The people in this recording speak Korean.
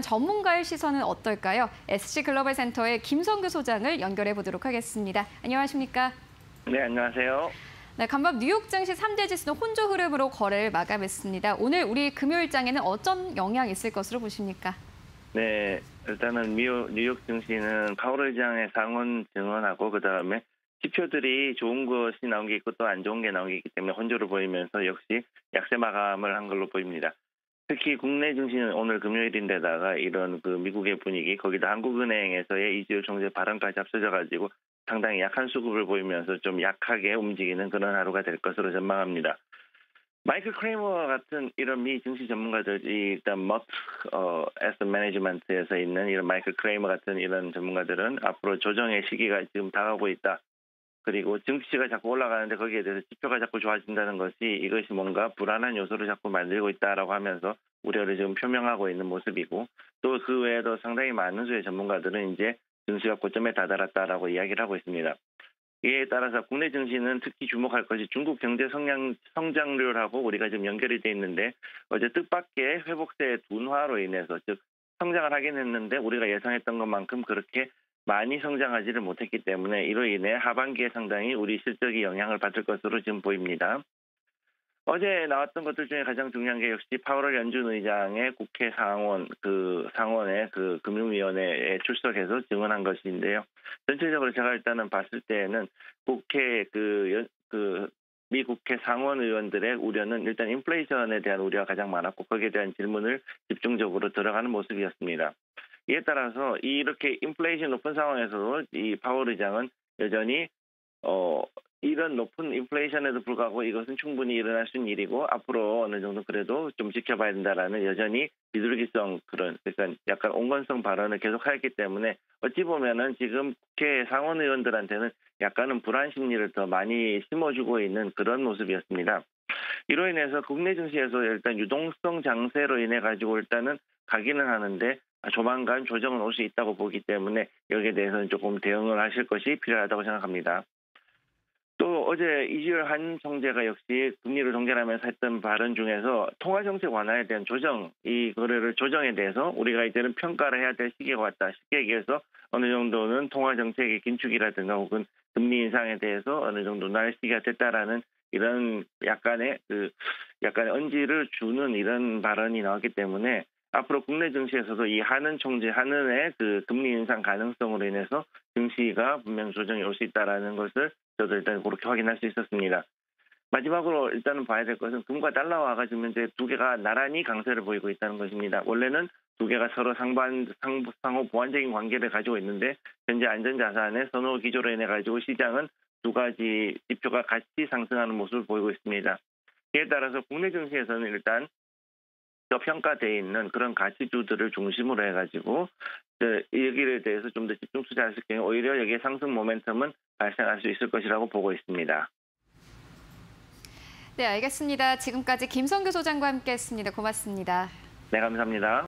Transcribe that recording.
전문가의 시선은 어떨까요? SC글로벌 센터의 김성규 소장을 연결해 보도록 하겠습니다. 안녕하십니까? 네, 안녕하세요. 네, 간밤 뉴욕증시 3대 지수는 혼조 흐름으로 거래를 마감했습니다. 오늘 우리 금요일장에는 어떤 영향이 있을 것으로 보십니까? 네, 일단은 뉴욕증시는 파월 의장의 상원 증언하고 그다음에 지표들이 좋은 것이 나온 게 있고 또 안 좋은 게 나온 게 있기 때문에 혼조를 보이면서 역시 약세 마감을 한 걸로 보입니다. 특히 국내 증시는 오늘 금요일인데다가 이런 미국의 분위기, 거기다 한국은행에서의 이주열 총재 발언까지 합쳐져가지고 상당히 약한 수급을 보이면서 좀 약하게 움직이는 그런 하루가 될 것으로 전망합니다. 마이클 크레이머 같은 이런 미 증시 전문가들이 일단 애셋 매니지먼트에서 있는 이런 마이클 크레이머 같은 이런 전문가들은 앞으로 조정의 시기가 지금 다가오고 있다. 그리고 증시가 자꾸 올라가는데 거기에 대해서 지표가 자꾸 좋아진다는 것이 이것이 뭔가 불안한 요소를 자꾸 만들고 있다라고 하면서 우려를 지금 표명하고 있는 모습이고, 또 그 외에도 상당히 많은 수의 전문가들은 이제 증시가 고점에 다다랐다라고 이야기를 하고 있습니다. 이에 따라서 국내 증시는 특히 주목할 것이 중국 경제 성장률하고 우리가 지금 연결이 돼 있는데, 어제 뜻밖의 회복세 둔화로 인해서, 즉 성장을 하긴 했는데 우리가 예상했던 것만큼 그렇게 많이 성장하지를 못했기 때문에 이로 인해 하반기에 상당히 우리 실적이 영향을 받을 것으로 지금 보입니다. 어제 나왔던 것들 중에 가장 중요한 게 역시 파월 연준 의장의 국회 상원의 금융위원회에 출석해서 증언한 것인데요. 전체적으로 제가 일단은 봤을 때는 국회 미 국회 상원 의원들의 우려는 일단 인플레이션에 대한 우려가 가장 많았고, 거기에 대한 질문을 집중적으로 들어가는 모습이었습니다. 이에 따라서 이렇게 인플레이션 높은 상황에서도 이 파월 의장은 여전히 이런 높은 인플레이션에도 불구하고 이것은 충분히 일어날 수 있는 일이고 앞으로 어느 정도 그래도 좀 지켜봐야 된다라는 여전히 비둘기성 그러니까 약간 온건성 발언을 계속하였기 때문에 어찌 보면은 지금 국회 상원 의원들한테는 약간은 불안 심리를 더 많이 심어주고 있는 그런 모습이었습니다. 이로 인해서 국내 증시에서 일단 유동성 장세로 인해 가지고 일단은 가기는 하는데 조만간 조정은 올 수 있다고 보기 때문에 여기에 대해서는 조금 대응을 하실 것이 필요하다고 생각합니다. 또 어제 이주열 한 총재가 역시 금리를 동결하면서 했던 발언 중에서 통화정책 완화에 대한 조정, 이 거래를 조정에 대해서 우리가 이제는 평가를 해야 될 시기가 왔다. 쉽게 얘기해서 어느 정도는 통화정책의 긴축이라든가 혹은 금리 인상에 대해서 어느 정도 날 시기가 됐다라는 이런 약간의 언지를 주는 이런 발언이 나왔기 때문에 앞으로 국내 증시에서도 이 한은의 금리 인상 가능성으로 인해서 증시가 분명 조정이 올 수 있다라는 것을 저도 일단 그렇게 확인할 수 있었습니다. 마지막으로 일단은 봐야 될 것은 금과 달러화가 지금 현재 두 개가 나란히 강세를 보이고 있다는 것입니다. 원래는 두 개가 서로 상호 보완적인 관계를 가지고 있는데, 현재 안전자산의 선호 기조로 인해 가지고 시장은 두 가지 지표가 같이 상승하는 모습을 보이고 있습니다. 이에 따라서 국내 증시에서는 일단 저평가되어 있는 그런 가치주들을 중심으로 해가지고 여기에 대해서 좀 더 집중 투자했을 경우 오히려 여기에 상승 모멘텀은 발생할 수 있을 것이라고 보고 있습니다. 네, 알겠습니다. 지금까지 김성규 소장과 함께했습니다. 고맙습니다. 네, 감사합니다.